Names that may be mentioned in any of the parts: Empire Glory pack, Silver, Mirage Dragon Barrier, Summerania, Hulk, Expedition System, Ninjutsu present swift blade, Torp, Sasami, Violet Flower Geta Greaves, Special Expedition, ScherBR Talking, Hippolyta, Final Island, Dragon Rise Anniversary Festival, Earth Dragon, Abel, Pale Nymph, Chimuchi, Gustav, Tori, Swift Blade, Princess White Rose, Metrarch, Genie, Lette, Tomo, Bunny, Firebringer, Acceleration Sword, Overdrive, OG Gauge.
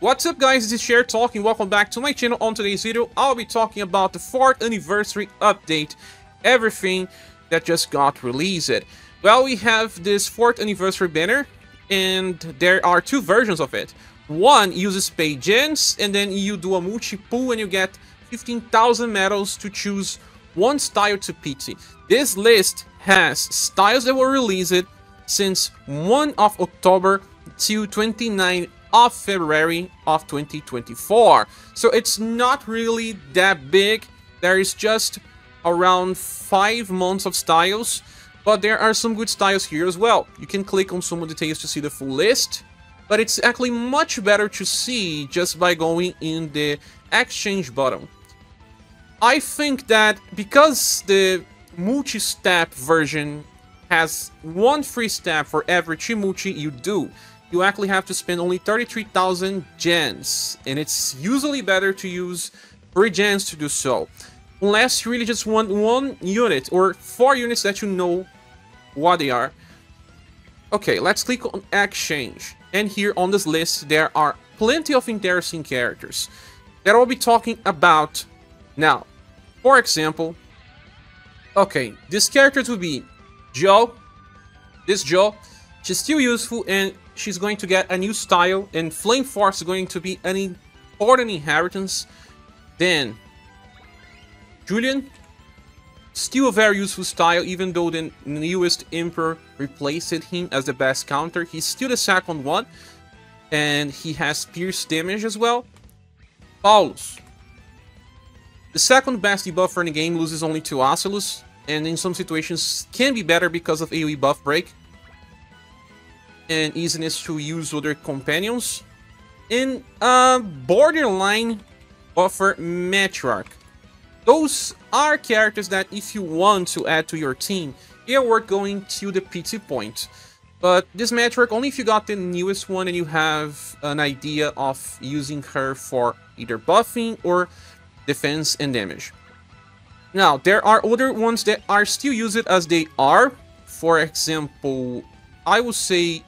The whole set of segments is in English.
What's up guys, this is ScherBR Talking, welcome back to my channel. On today's video, I'll be talking about the 4th anniversary update, everything that just got released. Well, we have this 4th anniversary banner, and there are two versions of it. One uses paid gens, and then you do a multi-pool and you get 15,000 medals to choose one style to PT. This list has styles that were released since 1 of October to 29 of February of 2024. So it's not really that big. There is just around 5 months of styles, but there are some good styles here as well. You can click on some of the details to see the full list, but it's actually much better to see just by going in the exchange button. I think that because the multi-step version has one free step for every Chimuchi you do, you actually have to spend only 33,000 gens, and it's usually better to use 3 gens to do so, unless you really just want 1 unit or 4 units that you know what they are. Okay, let's click on exchange, and here on this list there are plenty of interesting characters that I'll be talking about now. For example, okay, these characters would be Jo. This Jo, she's still useful and she's going to get a new style, and Flame Force is going to be an important inheritance. Then Julian, still a very useful style, even though the newest Emperor replaced him as the best counter. He's still the second one, and he has pierce damage as well. Paulus, the second best debuffer in the game, loses only to Asylus, and in some situations can be better because of AoE buff break and easiness to use other companions. And borderline buffer Metrarch. Those are characters that if you want to add to your team, they are worth going to the PT point. But this Metrarch, only if you got the newest one and you have an idea of using her for either buffing or defense and damage. Now, there are other ones that are still used as they are. For example, I would say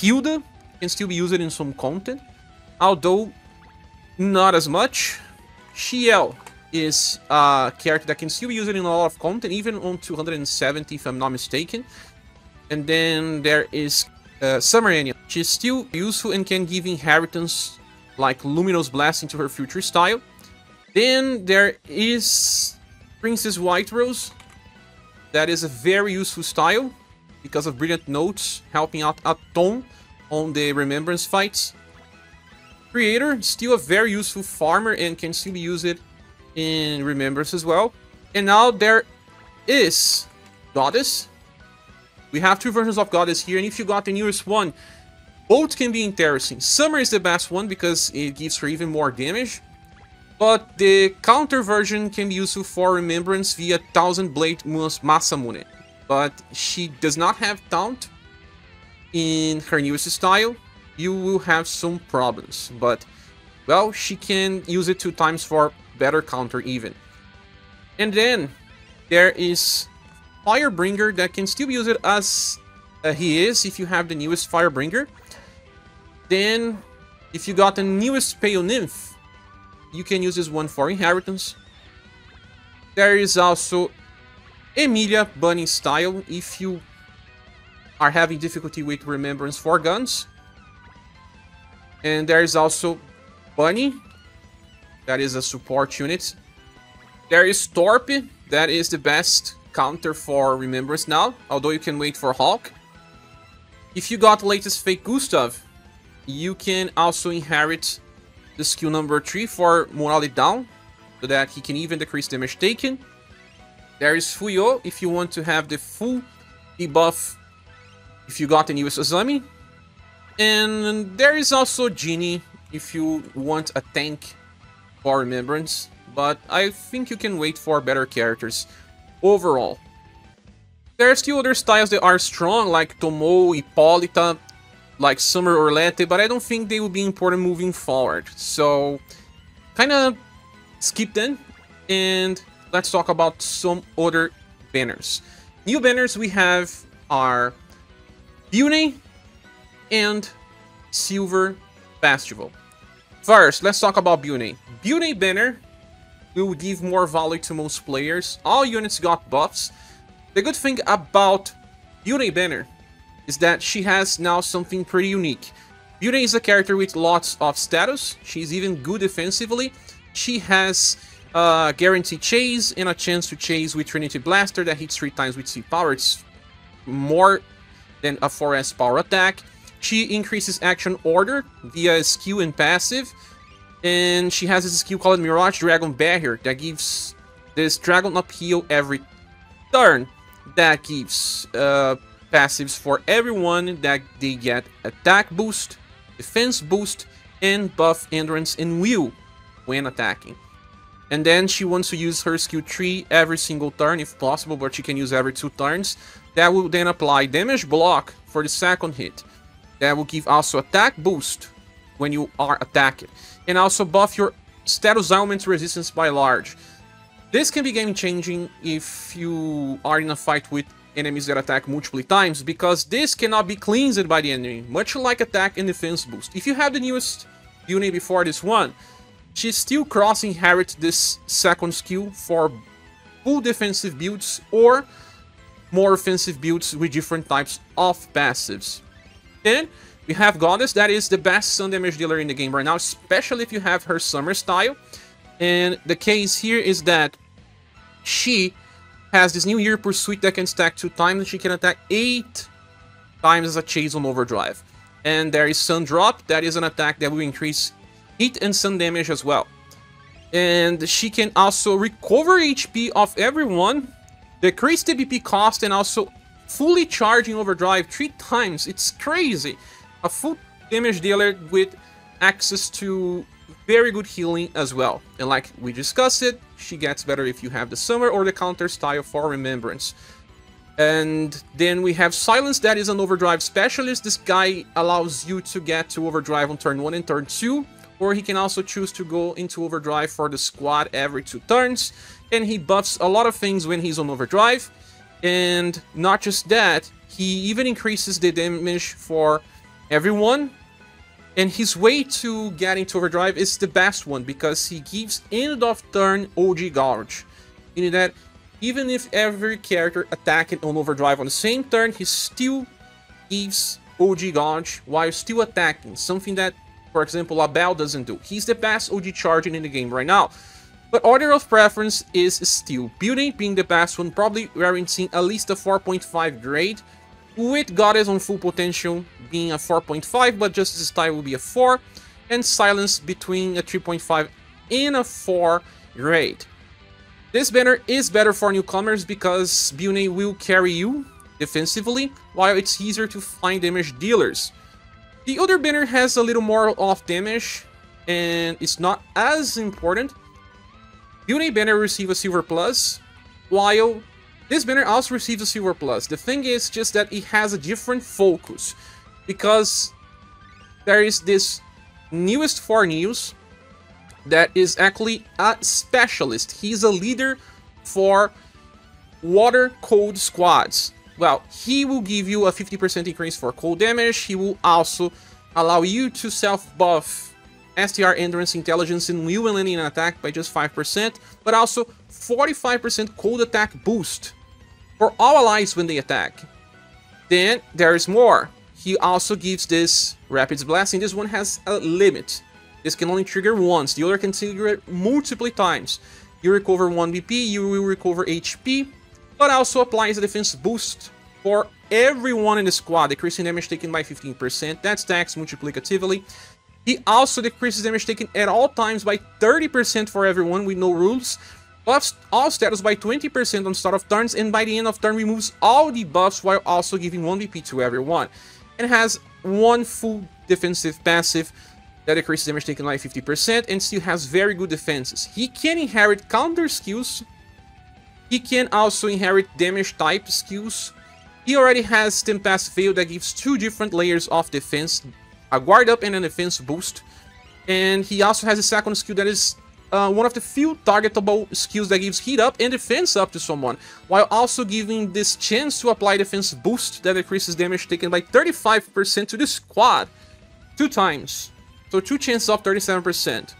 Hilda can still be used in some content, although not as much. Shiel is a character that can still be used in a lot of content, even on 270 if I'm not mistaken. And then there is Summerania. She's still useful and can give inheritance like Luminous Blessing to her future style. Then there is Princess White Rose. That is a very useful style because of Brilliant Notes, helping out a ton on the Remembrance fights. Creator, still a very useful farmer and can still use it in Remembrance as well. And now there is Goddess. We have two versions of Goddess here, and if you got the newest one, both can be interesting. Summer is the best one because it gives her even more damage, but the counter version can be useful for Remembrance via Thousand Blade Masamune, but she does not have taunt in her newest style. You will have some problems, but well, she can use it 2 times for better counter even. And then there is Firebringer that can still be used as he is if you have the newest Firebringer. Then if you got the newest Pale Nymph, you can use this one for inheritance. There is also Emilia Bunny style if you are having difficulty with Remembrance for guns. And there is also Bunny, that is a support unit. There is Torp, that is the best counter for Remembrance now, although you can wait for Hulk. If you got the latest fake Gustav, you can also inherit the skill number 3 for Morale Down, so that he can even decrease damage taken. There is Fuyo, if you want to have the full debuff if you got the newest Sasami. And there is also Genie, if you want a tank for Remembrance, but I think you can wait for better characters overall. There are still other styles that are strong, like Tomo, Hippolyta, like Summer or Lette, but I don't think they will be important moving forward, so kind of skip them, and let's talk about some other banners. New banners we have are Bune and Silver Festival. First, let's talk about Bune. Bune banner will give more value to most players. All units got buffs. The good thing about Bune banner is that she has now something pretty unique. Bune is a character with lots of status. She's even good defensively. She has guaranteed chase and a chance to chase with Trinity Blaster that hits 3 times with C power. It's more than a 4S power attack. She increases action order via skill and passive. And she has this skill called Mirage Dragon Barrier that gives this Dragon Up heal every turn. That gives passives for everyone that they get attack boost, defense boost, and buff endurance and will when attacking. And then she wants to use her skill 3 every single turn if possible, but she can use every 2 turns. That will then apply damage block for the second hit. That will give also attack boost when you are attacked. And also buff your status augment resistance by large. This can be game changing if you are in a fight with enemies that attack multiple times, because this cannot be cleansed by the enemy, much like attack and defense boost. If you have the newest unit before this one, she's still cross-inherit this second skill for full defensive builds or more offensive builds with different types of passives. Then we have Goddess, that is the best sun damage dealer in the game right now, especially if you have her summer style. And the case here is that she has this New Year Pursuit that can stack 2 times, and she can attack 8 times as a chase on Overdrive. And there is Sun Drop, that is an attack that will increase hit and sun damage as well. And she can also recover HP of everyone, decrease the BP cost, and also fully charging Overdrive 3 times. It's crazy. A full damage dealer with access to very good healing as well. And like we discussed it, she gets better if you have the summer or the counter style for remembrance. And then we have Silence, that is an Overdrive specialist. This guy allows you to get to Overdrive on turn 1 and turn 2. Or he can also choose to go into Overdrive for the squad every 2 turns. And he buffs a lot of things when he's on Overdrive. And not just that, he even increases the damage for everyone. And his way to get into Overdrive is the best one, because he gives end of turn OG Gauge. Meaning that even if every character attacking on Overdrive on the same turn, he still gives OG Gauge while still attacking. Something that, for example, Abel doesn't do. He's the best OG charging in the game right now. But Order of Preference is still Bune being the best one, probably warranting at least a 4.5 grade. With Goddess on full potential being a 4.5, but Justice style will be a 4, and Silence between a 3.5 and a 4 grade. This banner is better for newcomers because Bune will carry you defensively, while it's easier to find damage dealers. The other banner has a little more off damage, and it's not as important. Bune banner receives a Silver Plus, while this banner also receives a Silver Plus. The thing is just that it has a different focus, because there is this newest Forneus that is actually a specialist. He's a leader for water cold squads. Well, he will give you a 50% increase for cold damage. He will also allow you to self-buff STR, endurance, intelligence, and will and landing an attack by just 5%, but also 45% cold attack boost for all allies when they attack. Then there is more. He also gives this Rapid's Blessing. This one has a limit. This can only trigger once. The other can trigger it multiple times. You recover 1 BP, you will recover HP, but also applies a defense boost for everyone in the squad, decreasing damage taken by 15%. That stacks multiplicatively. He also decreases damage taken at all times by 30% for everyone with no rules, buffs all status by 20% on start of turns, and by the end of turn removes all debuffs while also giving 1 BP to everyone. And has one full defensive passive that decreases damage taken by 50% and still has very good defenses. He can inherit counter skills, he can also inherit damage type skills. He already has Tempest Veil that gives 2 different layers of defense, a guard up and an defense boost. And he also has a second skill that is one of the few targetable skills that gives heat up and defense up to someone, while also giving this chance to apply defense boost that decreases damage taken by 35% to the squad 2 times. So 2 chances of 37%.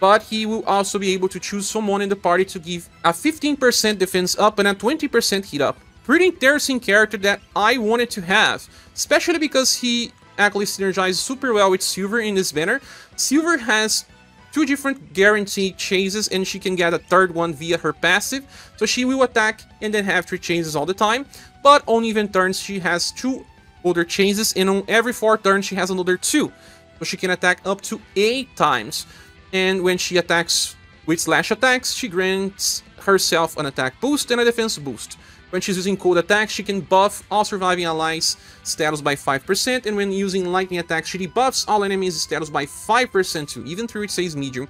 But he will also be able to choose someone in the party to give a 15% defense up and a 20% hit up. Pretty interesting character that I wanted to have, especially because he actually synergizes super well with Silver in this banner. Silver has 2 different guaranteed chases and she can get a third one via her passive, so she will attack and then have 3 chases all the time. But on even turns she has 2 other chases, and on every 4 turns she has another 2, so she can attack up to 8 times. And when she attacks with slash attacks, she grants herself an attack boost and a defense boost. When she's using cold attacks, she can buff all surviving allies' status by 5%, and when using lightning attacks, she debuffs all enemies' status by 5% too, even through it says medium,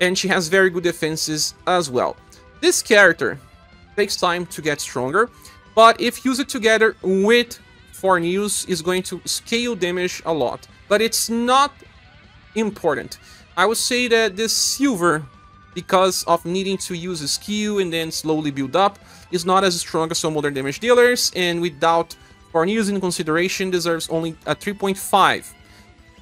and she has very good defenses as well. This character takes time to get stronger, but if used together with Forneus, is going to scale damage a lot, but it's not important. I would say that this Silver, because of needing to use a skill and then slowly build up, is not as strong as some other damage dealers, and without Forneus in consideration, deserves only a 3.5.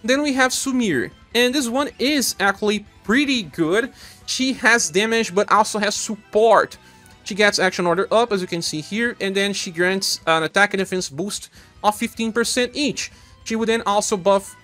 Then we have Sumir, and this one is actually pretty good. She has damage but also has support. She gets action order up, as you can see here, and then she grants an attack and defense boost of 15% each. She would then also buff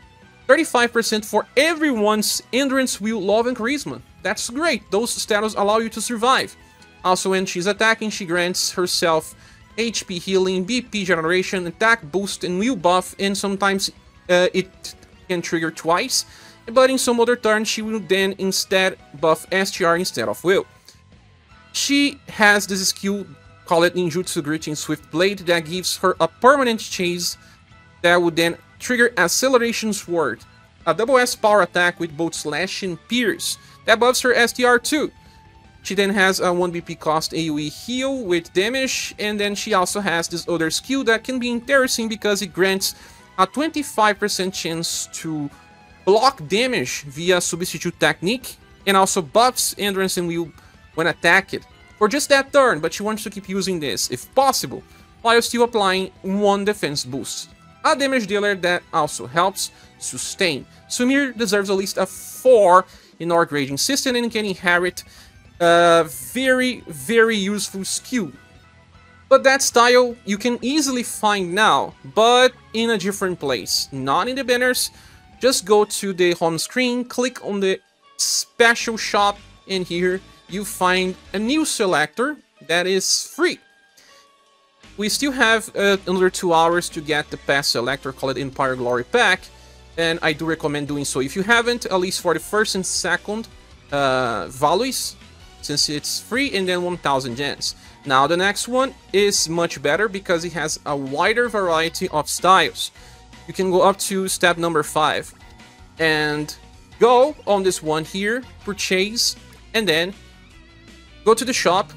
35% for everyone's endurance, will, love, and charisma. That's great, those status allow you to survive. Also, when she's attacking, she grants herself HP healing, BP generation, attack boost, and will buff, and sometimes it can trigger twice, but in some other turn she will then instead buff STR instead of will. She has this skill called Ninjutsu Greeting Swift Blade that gives her a permanent chase that would then trigger Acceleration Sword, a double S power attack with both slash and pierce. That buffs her STR too. She then has a 1 BP cost AoE heal with damage, and then she also has this other skill that can be interesting because it grants a 25% chance to block damage via substitute technique, and also buffs endurance and will when attacked for just that turn, but she wants to keep using this if possible, while still applying 1 defense boost. A damage dealer that also helps sustain. Sumir deserves at least a 4 in our grading system and can inherit a very useful skill. But that style you can easily find now, but in a different place, not in the banners. Just go to the home screen, click on the special shop, and here you find a new selector that is free. We still have another 2 hours to get the past selector called Empire Glory Pack, and I do recommend doing so if you haven't, at least for the first and second values, since it's free, and then 1000 gens. Now the next one is much better because it has a wider variety of styles. You can go up to step number 5 and go on this one here, purchase, and then go to the shop,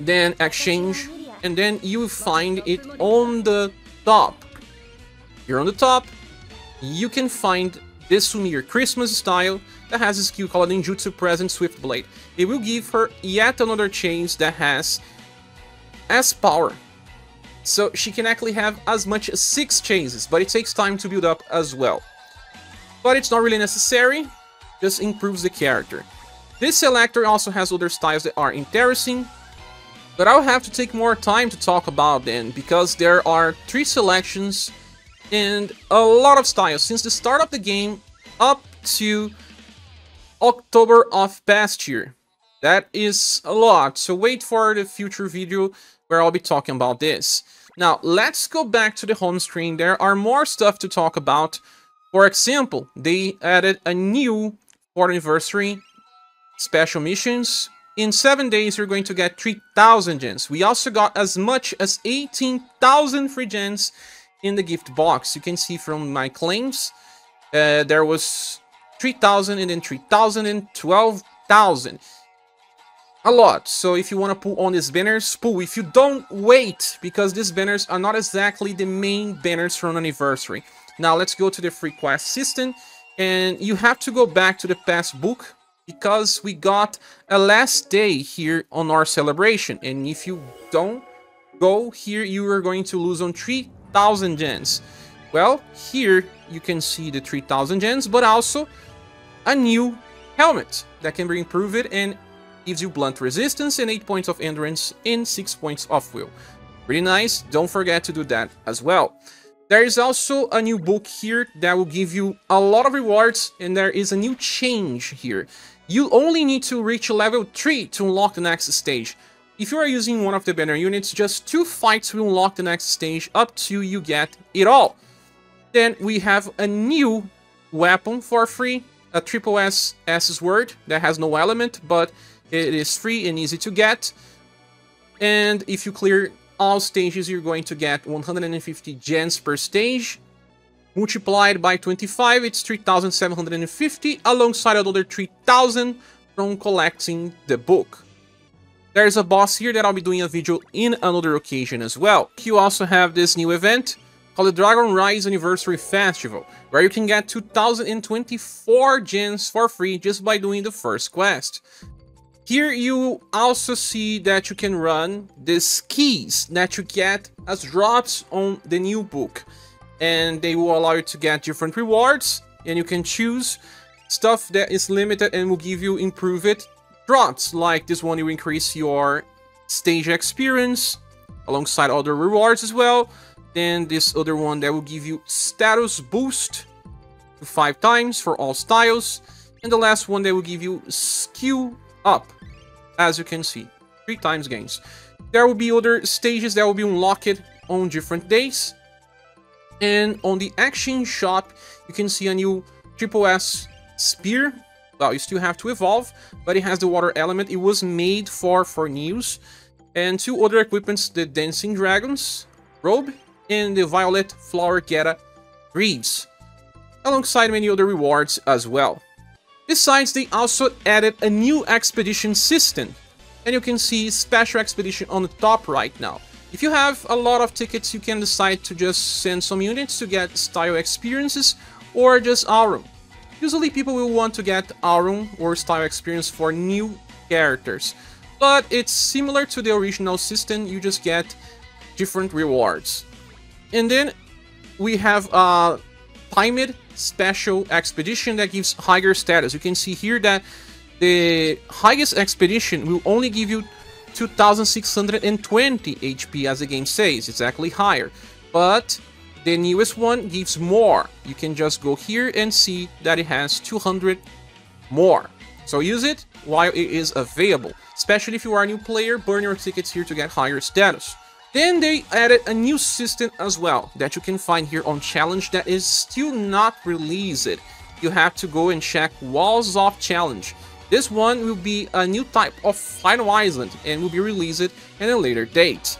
then exchange, and then you find it on the top. Here on the top, you can find this Sumir Christmas style that has a skill called Ninjutsu Present Swift Blade. It will give her yet another chance that has S power, so she can actually have as much as 6 chances, but it takes time to build up as well. But it's not really necessary, just improves the character. This selector also has other styles that are interesting, but I'll have to take more time to talk about them, because there are 3 selections and a lot of styles since the start of the game up to October of past year. That is a lot, so wait for the future video where I'll be talking about this. Now let's go back to the home screen. There are more stuff to talk about. For example, they added a new 4th anniversary special missions. In 7 days, you're going to get 3,000 gens. We also got as much as 18,000 free gens in the gift box. You can see from my claims, there was 3,000 and then 3,000 and 12,000. A lot. So if you want to pull on these banners, pull. If you don't, wait, because these banners are not exactly the main banners from anniversary. Now let's go to the free quest system, and you have to go back to the past book, because we got a last day here on our celebration, and if you don't go here, you are going to lose on 3,000 gens. Well, here you can see the 3000 gems, but also a new helmet that can be improved and gives you blunt resistance and 8 points of endurance and 6 points of will. Pretty nice, don't forget to do that as well. There is also a new book here that will give you a lot of rewards, and there is a new change here. You only need to reach level 3 to unlock the next stage. If you are using one of the banner units, just 2 fights will unlock the next stage up till you get it all. Then we have a new weapon for free, a triple S sword that has no element, but it is free and easy to get. And if you clear all stages, you're going to get 150 gems per stage. Multiplied by 25, it's 3,750, alongside another 3,000 from collecting the book. There's a boss here that I'll be doing a video in another occasion as well. You also have this new event called the Dragon Rise Anniversary Festival, where you can get 2,024 gems for free just by doing the first quest. Here you also see that you can run these keys that you get as drops on the new book, and they will allow you to get different rewards, and you can choose stuff that is limited and will give you improved drops. Like this one, you increase your stage experience alongside other rewards as well. Then this other one that will give you status boost 5 times for all styles, and the last one that will give you skill up. As you can see, 3 times gains. There will be other stages that will be unlocked on different days. And on the action shop, you can see a new triple S spear. Well, you still have to evolve, but it has the water element. It was made for Forneus. And 2 other equipments, the Dancing Dragons robe and the Violet Flower Geta Greaves, alongside many other rewards as well. Besides, they also added a new expedition system, and you can see Special Expedition on the top right now. If you have a lot of tickets, you can decide to just send some units to get style experiences or just aurum. Usually people will want to get aurum or style experience for new characters, but it's similar to the original system, you just get different rewards. And then we have a timed Special Expedition that gives higher status. You can see here that the highest expedition will only give you 2,620 HP, as the game says, it's actually higher, but the newest one gives more. You can just go here and see that it has 200 more. So use it while it is available, especially if you are a new player. Burn your tickets here to get higher status. Then they added a new system as well that you can find here on Challenge that is still not released. You have to go and check Walls of Challenge. This one will be a new type of Final Island and will be released at a later date.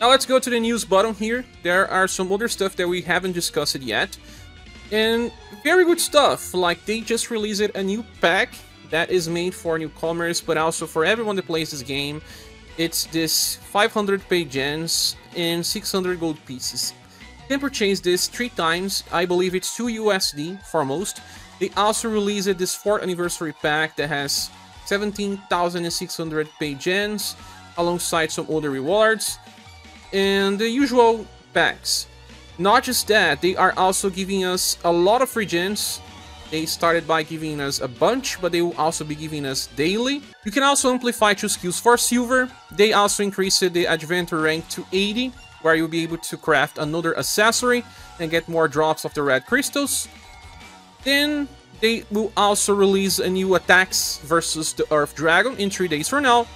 Now let's go to the news button here. There are some other stuff that we haven't discussed yet. And very good stuff, like they just released a new pack that is made for newcomers, but also for everyone that plays this game. It's this 500 paid gems and 600 gold pieces. You can purchase this 3 times, I believe it's $2 USD for most. They also released this 4th anniversary pack that has 17,600 paid gems, alongside some other rewards, and the usual packs. Not just that, they are also giving us a lot of free gems. They started by giving us a bunch, but they will also be giving us daily. You can also amplify 2 skills for silver. They also increased the Adventure rank to 80, where you'll be able to craft another accessory and get more drops of the red crystals. Then they will also release a new attacks versus the Earth Dragon in 3 days from now.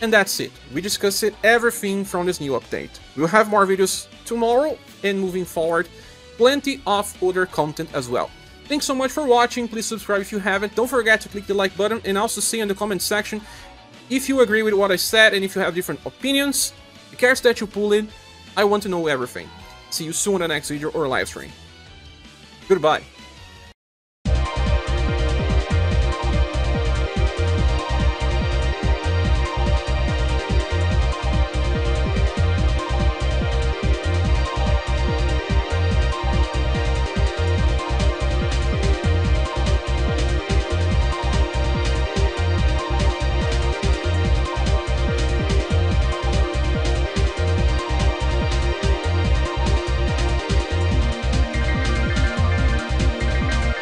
And that's it. We discussed everything from this new update. We'll have more videos tomorrow and moving forward, plenty of other content as well. Thanks so much for watching. Please subscribe if you haven't. Don't forget to click the like button, and also say in the comment section if you agree with what I said and if you have different opinions. The cards that you pull in, I want to know everything. See you soon in the next video or live stream. Goodbye.